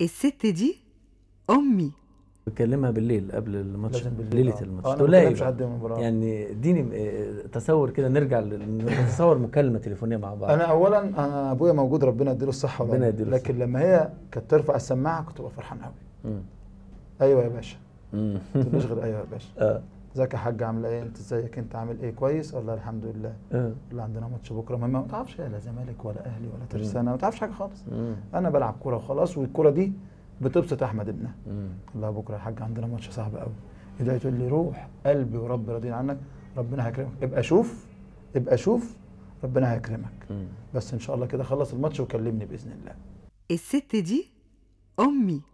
الست دي أمي. بكلمها بالليل قبل الماتش، ليلة الماتش تلاقي يعني اديني تصور كده، نرجع نتصور مكالمة تليفونية مع بعض. أنا أولا أنا أبويا موجود، ربنا يديله الصحة والعافية، لكن لما هي كانت ترفع السماعة كنت ببقى فرحان قوي. أيوه يا باشا، ما تقوليش غير أيوه يا باشا. ازيك يا حاج، عامل ايه؟ انت ازيك؟ انت عامل ايه؟ كويس؟ والله الحمد لله. اللي عندنا ماتش بكره مهم. ما تعرفش لا زمالك ولا اهلي ولا ترسانه، ما تعرفش حاجه خالص. انا بلعب كوره وخلاص، والكوره دي بتبسط احمد ابنها. والله بكره يا حاج عندنا ماتش صعب قوي. يدعي تقول لي روح قلبي ورب راضيين عنك، ربنا هيكرمك، ابقى شوف ابقى شوف، ربنا هيكرمك. بس ان شاء الله كده خلص الماتش وكلمني باذن الله. الست دي امي.